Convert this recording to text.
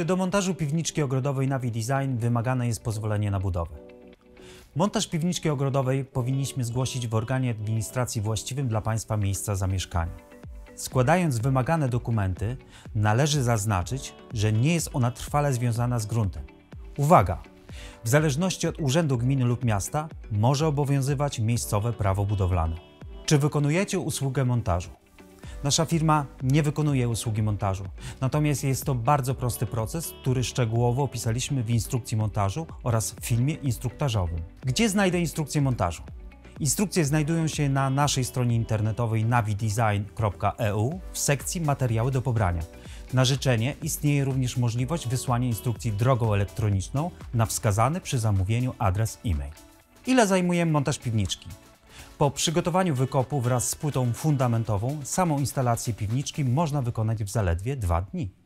Czy do montażu piwniczki ogrodowej NAWI Design wymagane jest pozwolenie na budowę? Montaż piwniczki ogrodowej powinniśmy zgłosić w organie administracji właściwym dla Państwa miejsca zamieszkania. Składając wymagane dokumenty, należy zaznaczyć, że nie jest ona trwale związana z gruntem. Uwaga! W zależności od urzędu gminy lub miasta może obowiązywać miejscowe prawo budowlane. Czy wykonujecie usługę montażu? Nasza firma nie wykonuje usługi montażu, natomiast jest to bardzo prosty proces, który szczegółowo opisaliśmy w instrukcji montażu oraz w filmie instruktażowym. Gdzie znajdę instrukcję montażu? Instrukcje znajdują się na naszej stronie internetowej nawidesign.eu w sekcji Materiały do pobrania. Na życzenie istnieje również możliwość wysłania instrukcji drogą elektroniczną na wskazany przy zamówieniu adres e-mail. Ile zajmuje montaż piwniczki? Po przygotowaniu wykopu wraz z płytą fundamentową samą instalację piwniczki można wykonać w zaledwie 2 dni.